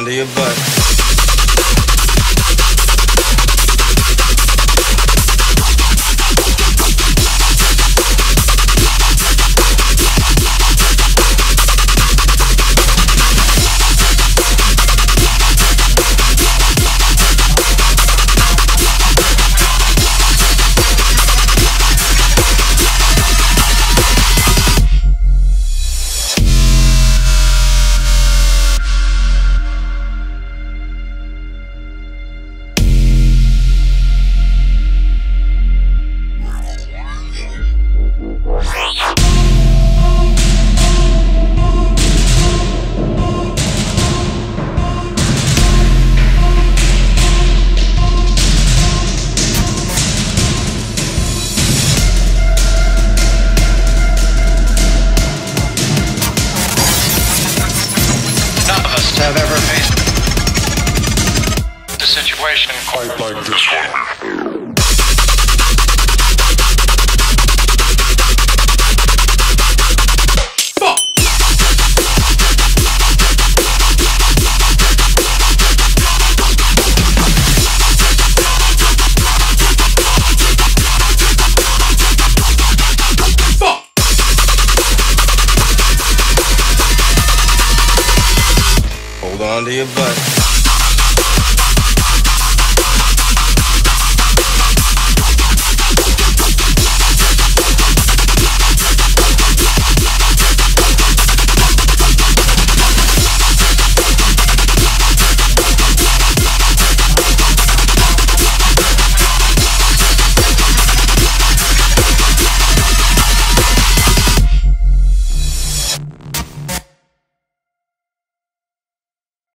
under your butt. Have ever faced the situation quite like this one. Hold on to your butt.